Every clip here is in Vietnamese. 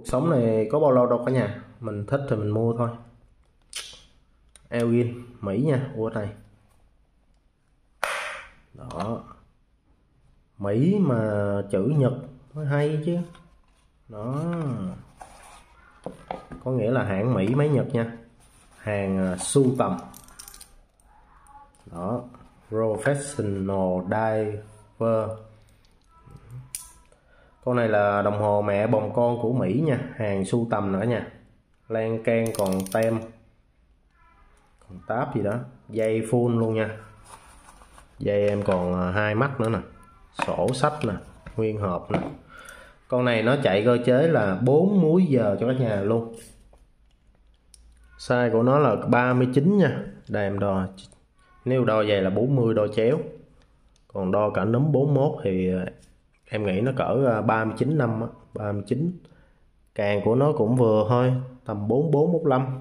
Cuộc sống này có bao lâu đâu cả nhà, mình thích thì mình mua thôi. Elgin Mỹ nha. Ủa này đó, Mỹ mà chữ Nhật mới hay chứ. Đó, có nghĩa là hãng Mỹ máy Nhật nha, hàng sưu tầm đó. Professional diver, con này là đồng hồ mẹ bồng con của Mỹ nha, hàng sưu tầm nữa nha. Lan can còn tem, còn táp gì đó, dây full luôn nha. Dây em còn hai mắt nữa nè, sổ sách nè, nguyên hộp nè. Con này nó chạy cơ chế là 4 múi giờ cho các nhà luôn. Size của nó là 39 nha. Đây em đo, nếu đo giày là 40, đo chéo. Còn đo cả núm 41 thì em nghĩ nó cỡ 39 năm, 39. Càng của nó cũng vừa thôi, tầm 44, 45.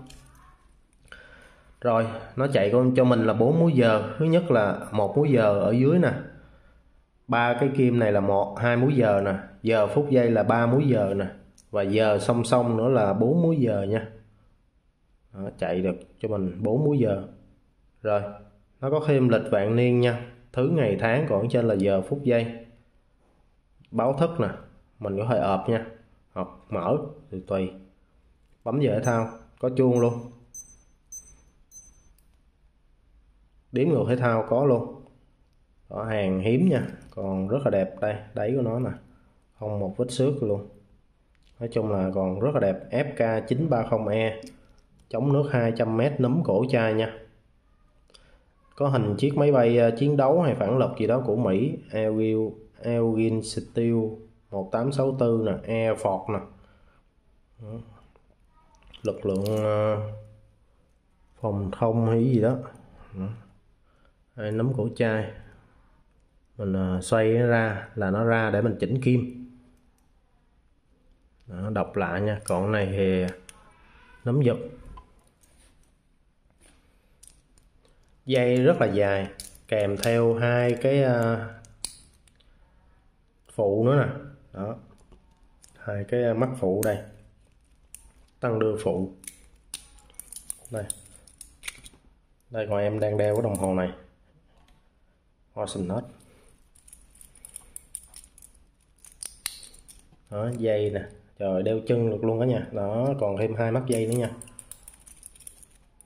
Rồi, nó chạy con cho mình là 4 múi giờ. Thứ nhất là 1 múi giờ ở dưới nè. Ba cái kim này là 1, 2 múi giờ nè. Giờ phút giây là 3 múi giờ nè. Và giờ song song nữa là 4 múi giờ nha. Đó, chạy được cho mình 4 múi giờ. Rồi, nó có thêm lịch vạn niên nha. Thứ ngày tháng còn trên là giờ phút giây. Báo thức nè, mình có thể ợp nha, hoặc mở thì tùy. Bấm giờ thể thao, có chuông luôn. Đếm ngược thể thao có luôn. Đó, hàng hiếm nha, còn rất là đẹp. Đây, đáy của nó nè, không một vết xước luôn. Nói chung là còn rất là đẹp. FK 930E, chống nước 200m, núm cổ chai nha. Có hình chiếc máy bay chiến đấu hay phản lực gì đó của Mỹ. Elgin Steel 1864 nè, Air Force nè. Lực lượng phòng không hay gì đó. Đây, nấm cổ chai mình xoay nó ra là nó ra để mình chỉnh kim. Đó, đọc lại nha. Còn này thì nấm giật. Dây rất là dài, kèm theo hai cái phụ nữa nè. Đó, hai cái mắt phụ đây, tăng đưa phụ đây. Đây, còn em đang đeo cái đồng hồ này. Awesome hết. Đó, dây nè. Trời, đeo chân được luôn đó nha. Đó, còn thêm hai mắt dây nữa nha.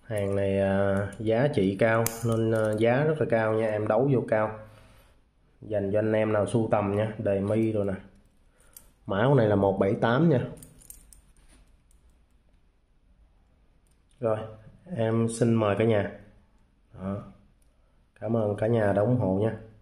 Hàng này giá trị cao nên giá rất là cao nha. Em đấu vô cao, dành cho anh em nào sưu tầm nha. Đề mi rồi nè. Mã này là 178 nha. Rồi, em xin mời cả nhà. Đó. Cảm ơn cả nhà đã ủng hộ nha.